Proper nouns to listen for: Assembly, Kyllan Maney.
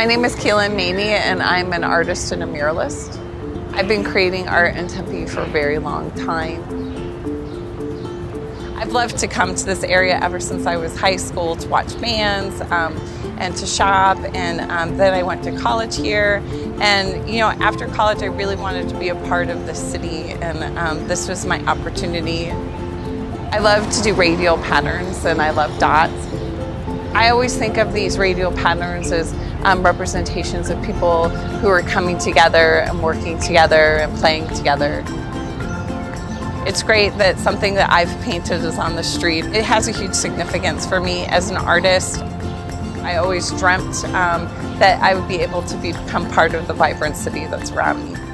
My name is Kyllan Maney, and I'm an artist and a muralist. I've been creating art in Tempe for a very long time. I've loved to come to this area ever since I was high school to watch bands and to shop, and then I went to college here. And you know, after college I really wanted to be a part of the city, and this was my opportunity. I love to do radial patterns and I love dots. I always think of these radial patterns as representations of people who are coming together and working together and playing together. It's great that something that I've painted is on the street. It has a huge significance for me as an artist. I always dreamt that I would be able to become part of the vibrant city that's around me.